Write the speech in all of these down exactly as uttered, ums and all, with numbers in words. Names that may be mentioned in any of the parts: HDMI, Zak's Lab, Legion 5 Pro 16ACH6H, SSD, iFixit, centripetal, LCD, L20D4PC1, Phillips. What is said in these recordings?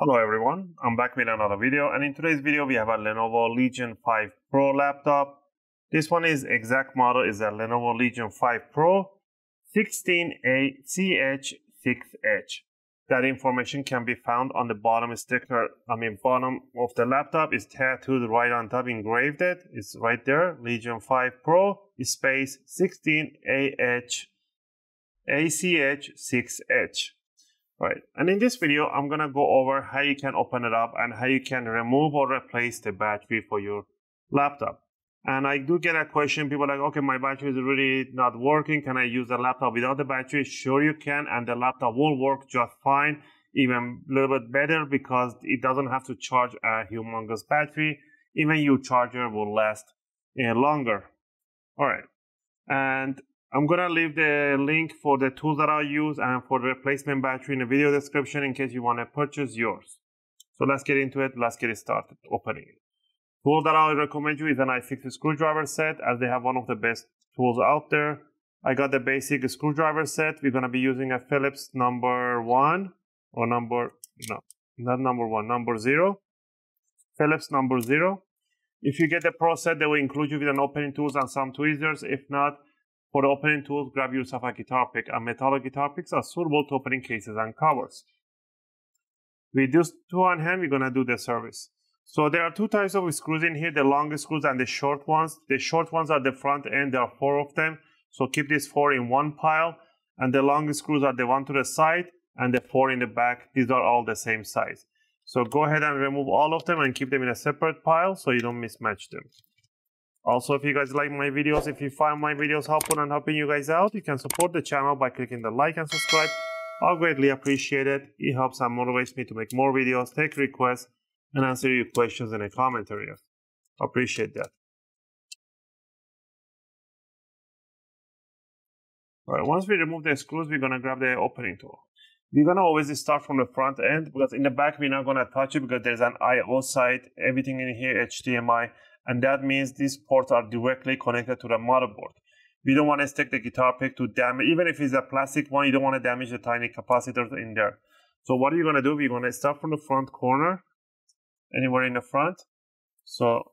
Hello everyone, I'm back with another video, and in today's video we have a Lenovo Legion five Pro laptop. This one is exact model is a Lenovo Legion five Pro sixteen A C H six H. That information can be found on the bottom sticker, I mean bottom of the laptop is tattooed right on top, engraved it. It's right there, Legion five Pro space sixteen A C H six H. Right, and in this video, I'm gonna go over how you can open it up and how you can remove or replace the battery for your laptop. And I do get a question, people are like, okay, my battery is really not working. Can I use the laptop without the battery? Sure you can, and the laptop will work just fine, even a little bit better because it doesn't have to charge a humongous battery. Even your charger will last uh, longer. All right, and I'm gonna leave the link for the tools that I use and for the replacement battery in the video description in case you want to purchase yours. So let's get into it, let's get it started opening it. Tool that I recommend you is an iFixit screwdriver set, as they have one of the best tools out there. I got the basic screwdriver set. We're gonna be using a Phillips number one or number no, not number one, number zero. Phillips number zero. If you get the Pro set, they will include you with an opening tools and some tweezers. If not, for the opening tools, grab yourself a guitar pick, and metallic guitar picks are suitable to opening cases and covers. With these two on hand, we're gonna do the service. So there are two types of screws in here, the long screws and the short ones. The short ones are the front end, there are four of them. So keep these four in one pile, and the long screws are the one to the side and the four in the back. These are all the same size. So go ahead and remove all of them and keep them in a separate pile so you don't mismatch them. Also, if you guys like my videos, if you find my videos helpful and helping you guys out, you can support the channel by clicking the like and subscribe. I'll greatly appreciate it. It helps and motivates me to make more videos, take requests, and answer your questions in the comment area. Appreciate that. All right, once we remove the screws, we're gonna grab the opening tool. We're gonna always start from the front end because in the back, we're not gonna touch it because there's an I O site, everything in here, H D M I. And that means these ports are directly connected to the motherboard. We don't want to stick the guitar pick to damage, even if it's a plastic one, you don't want to damage the tiny capacitors in there. So what are you going to do? We're going to start from the front corner, anywhere in the front. So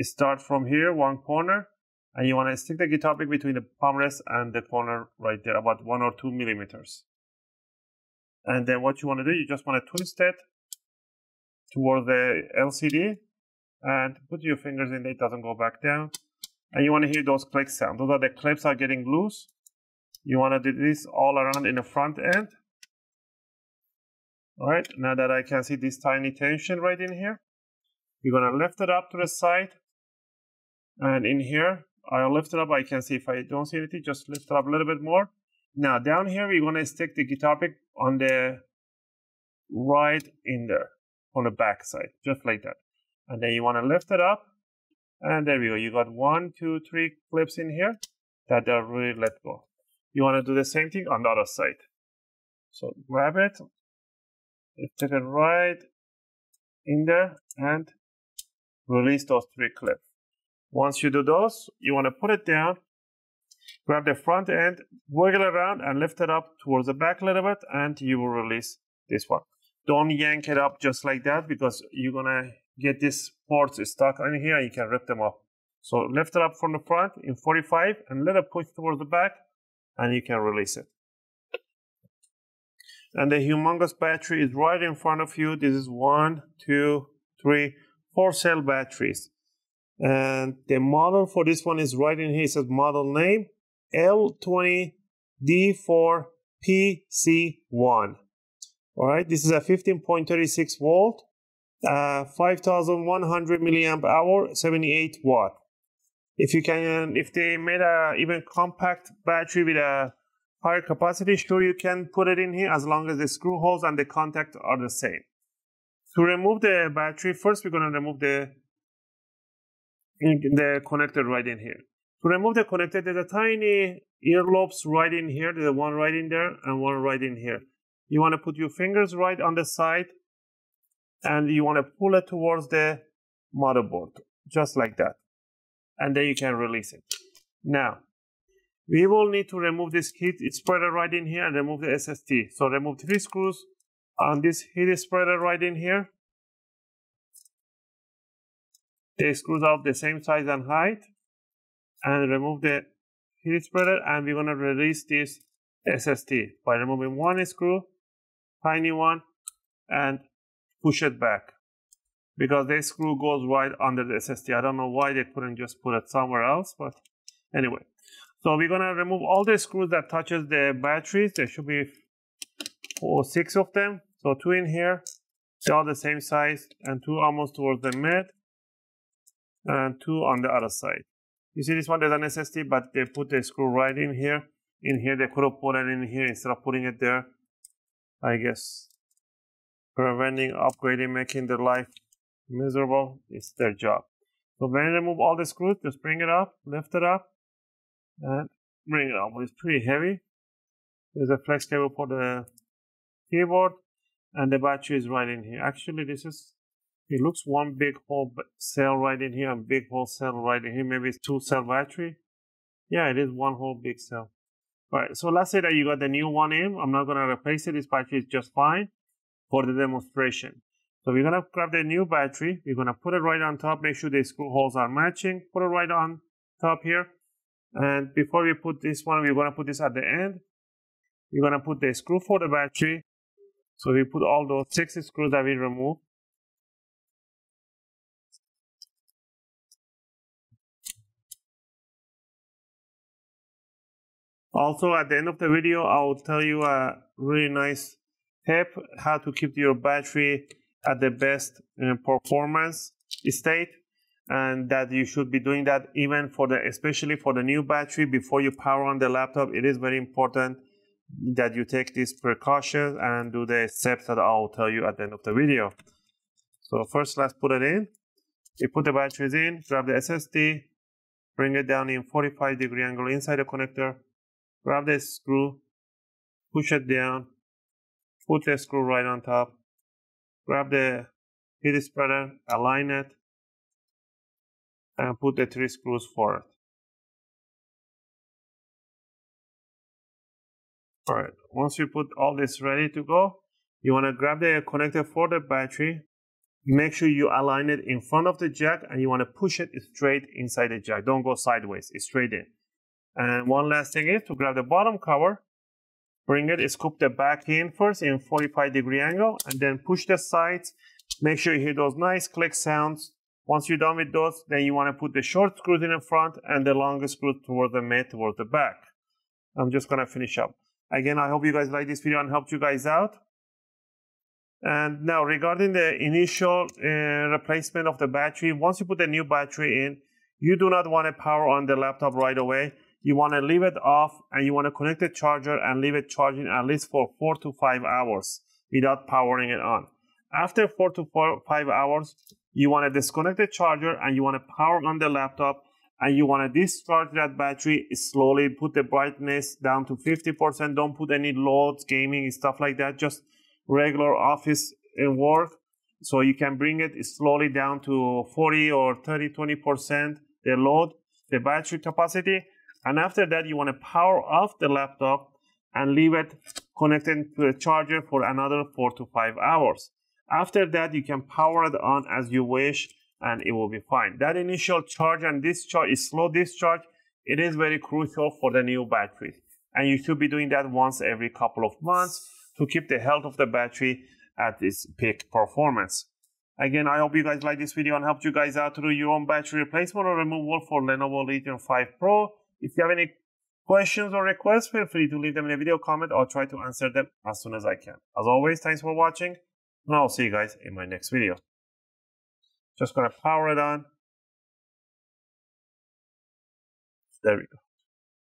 start from here, one corner, and you want to stick the guitar pick between the palm rest and the corner right there, about one or two millimeters. And then what you want to do, you just want to twist it towards the L C D. And put your fingers in there, it doesn't go back down. And you want to hear those click sounds. Those are the clips are getting loose. You want to do this all around in the front end. All right, now that I can see this tiny tension right in here, you're going to lift it up to the side. And in here, I'll lift it up. I can see if I don't see anything, just lift it up a little bit more. Now down here, we're going to stick the guitar pick on the right in there, on the back side, just like that. And then you want to lift it up, and there we go. You got one, two, three clips in here that are really let go. You want to do the same thing on the other side. So grab it, stick it right in there, and release those three clips. Once you do those, you want to put it down, grab the front end, wiggle around, and lift it up towards the back a little bit, and you will release this one. Don't yank it up just like that because you're going to get these ports stuck on here and you can rip them off. So lift it up from the front in forty-five and let it push towards the back and you can release it. And the humongous battery is right in front of you. This is one, two, three, four cell batteries. And the model for this one is right in here. It says model name L twenty D four P C one. All right, this is a fifteen point three six volt. Uh, five thousand one hundred milliamp hour, seventy-eight watt. If you can, if they made a even compact battery with a higher capacity, sure you can put it in here as long as the screw holes and the contact are the same. To remove the battery, first we're going to remove the the connector right in here. To remove the connector, there's a tiny earlobes right in here. There's one right in there and one right in here. You want to put your fingers right on the side. And you want to pull it towards the motherboard, just like that. And then you can release it. Now, we will need to remove this kit. It's spread right in here and remove the S S D. So remove three screws on this heat spreader right in here. They screws out the same size and height, and remove the heat spreader, and we're gonna release this S S T by removing one screw, tiny one, and push it back, because the screw goes right under the S S T. I don't know why they couldn't just put it somewhere else, but anyway. So we're gonna remove all the screws that touches the batteries. There should be four, six of them. So two in here, they're all the same size, and two almost towards the mid, and two on the other side. You see this one, there's an S S T, but they put the screw right in here. In here, they could have put it in here instead of putting it there, I guess. Preventing, upgrading, making their life miserable, it's their job. So when you remove all the screws, just bring it up, lift it up, and bring it up. It's pretty heavy. There's a flex cable for the keyboard, and the battery is right in here. Actually, this is, it looks one big whole cell right in here, and big whole cell right in here. Maybe it's two cell battery. Yeah, it is one whole big cell. All right, so let's say that you got the new one in. I'm not gonna replace it. This battery is just fine for the demonstration. So we're gonna grab the new battery. We're gonna put it right on top. Make sure the screw holes are matching. Put it right on top here. And before we put this one, we're gonna put this at the end. We're gonna put the screw for the battery. So we put all those six screws that we removed. Also, at the end of the video, I will tell you a really nice tip how to keep your battery at the best uh, performance state, and that you should be doing that even for the, especially for the new battery before you power on the laptop. It is very important that you take these precautions and do the steps that I will tell you at the end of the video. So first, let's put it in. You put the batteries in, grab the S S D, bring it down in forty-five degree angle inside the connector, grab the screw, push it down, put the screw right on top, grab the heat spreader, align it, and put the three screws for it. All right, once you put all this ready to go, you wanna grab the connector for the battery, make sure you align it in front of the jack, and you wanna push it straight inside the jack. Don't go sideways, it's straight in. And one last thing is to grab the bottom cover, bring it, scoop the back in first in forty-five degree angle, and then push the sides. Make sure you hear those nice click sounds. Once you're done with those, then you wanna put the short screws in the front and the long screws toward the mid, toward the back. I'm just gonna finish up. Again, I hope you guys liked this video and helped you guys out. And now regarding the initial uh, replacement of the battery, once you put the new battery in, you do not wanna power on the laptop right away. You want to leave it off, and you want to connect the charger and leave it charging at least for four to five hours without powering it on. After four to four, five hours, you want to disconnect the charger and you want to power on the laptop, and you want to discharge that battery slowly. Put the brightness down to fifty percent. Don't put any loads, gaming, stuff like that. Just regular office work. So you can bring it slowly down to forty or thirty, twenty percent the load, the battery capacity. And after that, you want to power off the laptop and leave it connected to the charger for another four to five hours. After that, you can power it on as you wish, and it will be fine. That initial charge and discharge is slow discharge. It is very crucial for the new battery. And you should be doing that once every couple of months to keep the health of the battery at its peak performance. Again, I hope you guys liked this video and helped you guys out to do your own battery replacement or removal for Lenovo Legion five Pro. If you have any questions or requests, feel free to leave them in a video comment. I'll try to answer them as soon as I can. As always, thanks for watching, and I'll see you guys in my next video. Just gonna power it on. There we go.